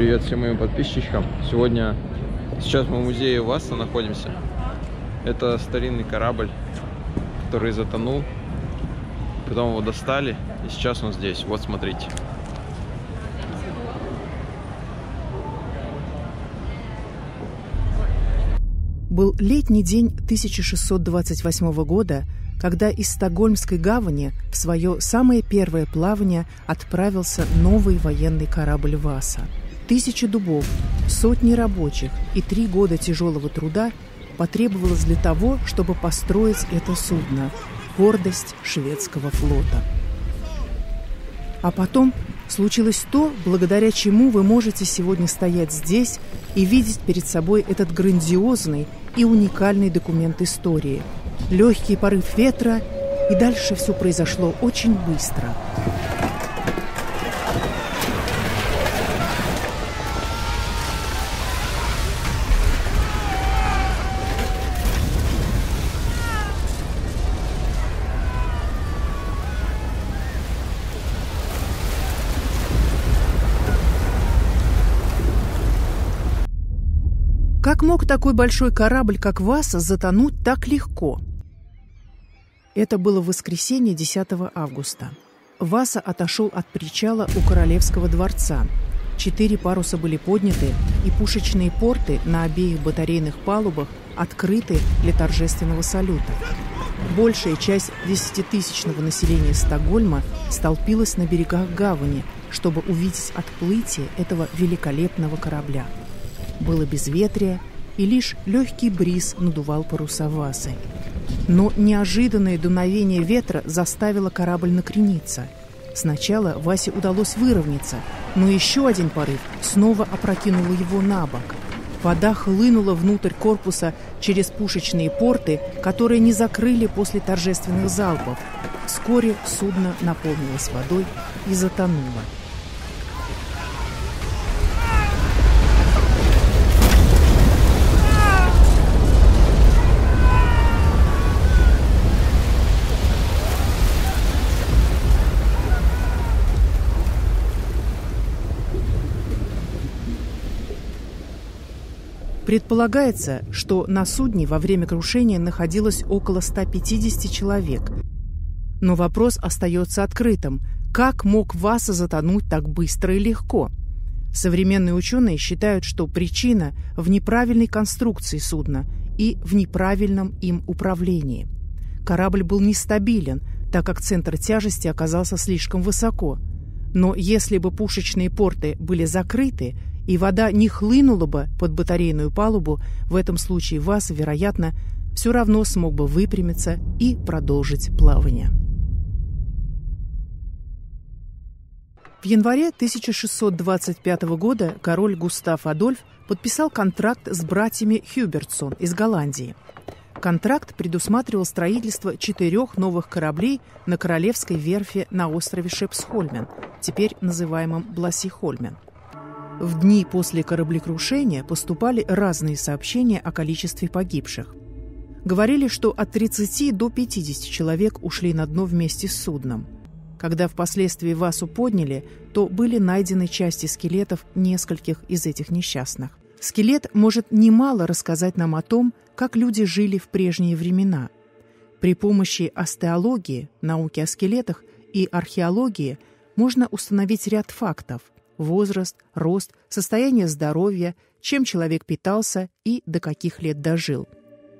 Привет всем моим подписчикам. Сейчас мы в музее Васа находимся. Это старинный корабль, который затонул. Потом его достали, и сейчас он здесь. Вот, смотрите. Был летний день 1628 года, когда из Стокгольмской гавани в свое самое первое плавание отправился новый военный корабль «Васа». 1000 дубов, сотни рабочих и 3 года тяжелого труда потребовалось для того, чтобы построить это судно – гордость шведского флота. А потом случилось то, благодаря чему вы можете сегодня стоять здесь и видеть перед собой этот грандиозный и уникальный документ истории. Легкий порыв ветра, и дальше все произошло очень быстро. Как мог такой большой корабль, как «Васа», затонуть так легко? Это было в воскресенье, 10 августа. «Васа» отошел от причала у Королевского дворца. 4 паруса были подняты, и пушечные порты на обеих батарейных палубах открыты для торжественного салюта. Большая часть 10-тысячного населения Стокгольма столпилась на берегах гавани, чтобы увидеть отплытие этого великолепного корабля. Было безветрие, и лишь легкий бриз надувал паруса Васы. Но неожиданное дуновение ветра заставило корабль накрениться. Сначала Васе удалось выровняться, но еще один порыв снова опрокинул его на бок. Вода хлынула внутрь корпуса через пушечные порты, которые не закрыли после торжественных залпов. Вскоре судно наполнилось водой и затонуло. Предполагается, что на судне во время крушения находилось около 150 человек. Но вопрос остается открытым. Как мог Васа затонуть так быстро и легко? Современные ученые считают, что причина в неправильной конструкции судна и в неправильном им управлении. Корабль был нестабилен, так как центр тяжести оказался слишком высоко. Но если бы пушечные порты были закрыты, и вода не хлынула бы под батарейную палубу, в этом случае Васа, вероятно, все равно смог бы выпрямиться и продолжить плавание. В январе 1625 года король Густав Адольф подписал контракт с братьями Хюбертсон из Голландии. Контракт предусматривал строительство 4 новых кораблей на Королевской верфи на острове Шепсхольмен, теперь называемом Бласихольмен. В дни после кораблекрушения поступали разные сообщения о количестве погибших. Говорили, что от 30 до 50 человек ушли на дно вместе с судном. Когда впоследствии Васу подняли, то были найдены части скелетов нескольких из этих несчастных. Скелет может немало рассказать нам о том, как люди жили в прежние времена. При помощи остеологии, науки о скелетах, и археологии можно установить ряд фактов: возраст, рост, состояние здоровья, чем человек питался и до каких лет дожил.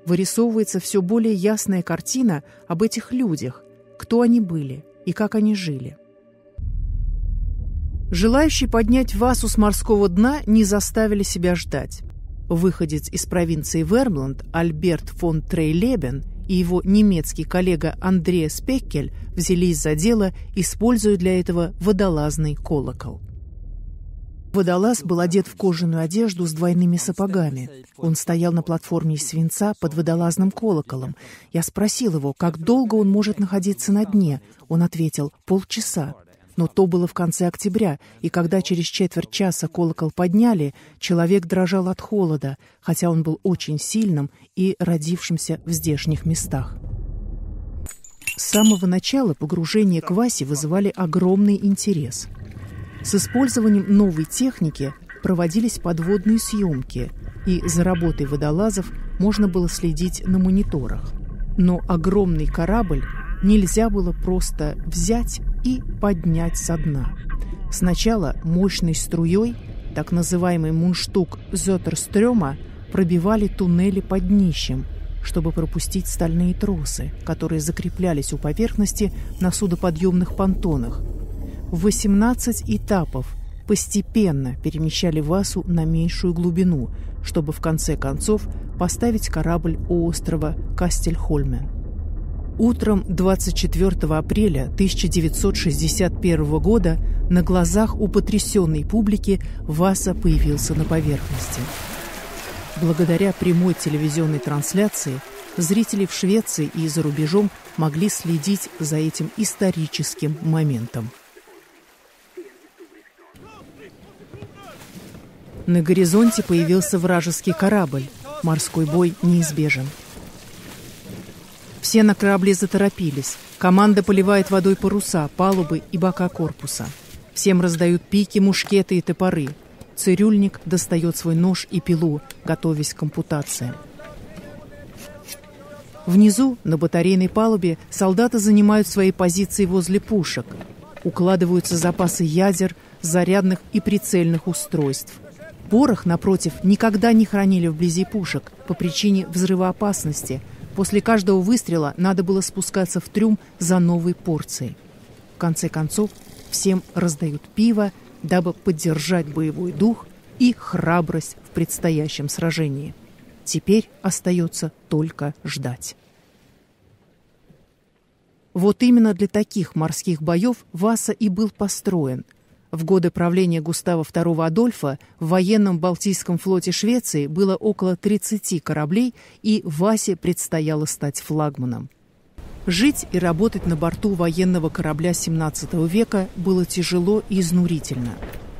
Вырисовывается все более ясная картина об этих людях, кто они были и как они жили. Желающие поднять Васу с морского дна не заставили себя ждать. Выходец из провинции Вермланд Альберт фон Трейлебен и его немецкий коллега Андрей Спекель взялись за дело, используя для этого водолазный колокол. Водолаз был одет в кожаную одежду с двойными сапогами. Он стоял на платформе из свинца под водолазным колоколом. Я спросил его, как долго он может находиться на дне. Он ответил: полчаса. Но то было в конце октября, и когда через четверть часа колокол подняли, человек дрожал от холода, хотя он был очень сильным и родившимся в здешних местах. С самого начала погружение к Васе вызывали огромный интерес. С использованием новой техники проводились подводные съемки, и за работой водолазов можно было следить на мониторах. Но огромный корабль нельзя было просто взять и поднять со дна. Сначала мощной струей, так называемый мундштук Зотерстрёма, пробивали туннели под днищем, чтобы пропустить стальные тросы, которые закреплялись у поверхности на судоподъемных понтонах. 18 этапов постепенно перемещали Васу на меньшую глубину, чтобы в конце концов поставить корабль у острова Кастельхольме. Утром 24 апреля 1961 года на глазах у потрясенной публики Васа появился на поверхности. Благодаря прямой телевизионной трансляции зрители в Швеции и за рубежом могли следить за этим историческим моментом. На горизонте появился вражеский корабль. Морской бой неизбежен. Все на корабле заторопились. Команда поливает водой паруса, палубы и бока корпуса. Всем раздают пики, мушкеты и топоры. Цирюльник достает свой нож и пилу, готовясь к ампутации. Внизу, на батарейной палубе, солдаты занимают свои позиции возле пушек. Укладываются запасы ядер, зарядных и прицельных устройств. Порох, напротив, никогда не хранили вблизи пушек по причине взрывоопасности. После каждого выстрела надо было спускаться в трюм за новой порцией. В конце концов, всем раздают пиво, дабы поддержать боевой дух и храбрость в предстоящем сражении. Теперь остается только ждать. Вот именно для таких морских боев Васа и был построен. В годы правления Густава II Адольфа в военном Балтийском флоте Швеции было около 30 кораблей, и Васе предстояло стать флагманом. Жить и работать на борту военного корабля XVII века было тяжело и изнурительно.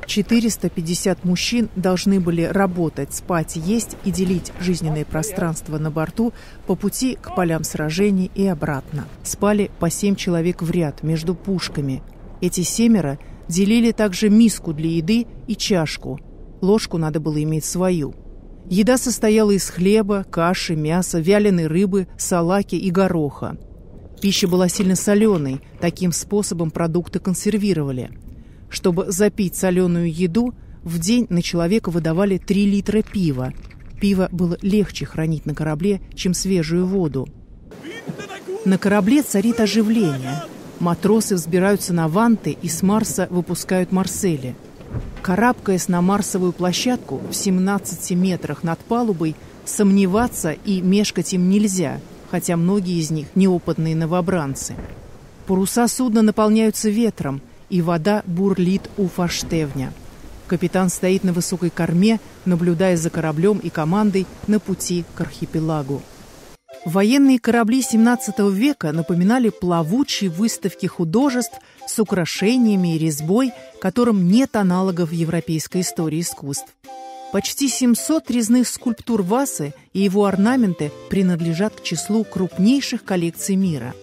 450 мужчин должны были работать, спать, есть и делить жизненное пространство на борту по пути к полям сражений и обратно. Спали по 7 человек в ряд между пушками. Эти семеро – делили также миску для еды и чашку. Ложку надо было иметь свою. Еда состояла из хлеба, каши, мяса, вяленой рыбы, салаки и гороха. Пища была сильно соленой, таким способом продукты консервировали. Чтобы запить соленую еду, в день на человека выдавали 3 литра пива. Пиво было легче хранить на корабле, чем свежую воду. На корабле царит оживление. Матросы взбираются на ванты и с Марса выпускают марсели. Карабкаясь на марсовую площадку в 17 метрах над палубой, сомневаться и мешкать им нельзя, хотя многие из них неопытные новобранцы. Паруса судна наполняются ветром, и вода бурлит у форштевня. Капитан стоит на высокой корме, наблюдая за кораблем и командой на пути к архипелагу. Военные корабли XVII века напоминали плавучие выставки художеств с украшениями и резьбой, которым нет аналогов в европейской истории искусств. Почти 700 резных скульптур Васы и его орнаменты принадлежат к числу крупнейших коллекций мира.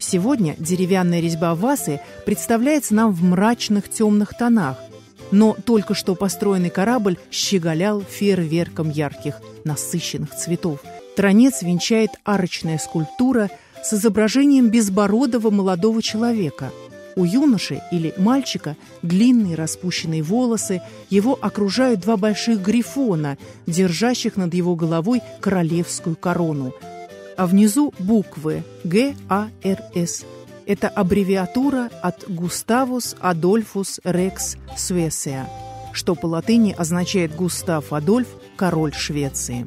Сегодня деревянная резьба Васы представляется нам в мрачных темных тонах, но только что построенный корабль щеголял фейерверком ярких, насыщенных цветов. Странец венчает арочная скульптура с изображением безбородого молодого человека. У юноши или мальчика длинные распущенные волосы, его окружают 2 больших грифона, держащих над его головой королевскую корону. А внизу буквы ГАРС. Это аббревиатура от Густавус Адольфус Рекс Суэсия, что по латыни означает «Густав Адольф, король Швеции».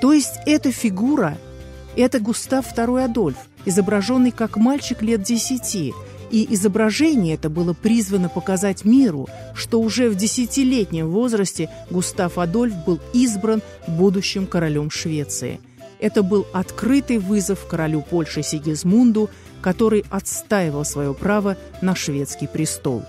То есть эта фигура – это Густав II Адольф, изображенный как мальчик лет 10, и изображение это было призвано показать миру, что уже в 10-летнем возрасте Густав Адольф был избран будущим королем Швеции. Это был открытый вызов королю Польши Сигизмунду, который отстаивал свое право на шведский престол.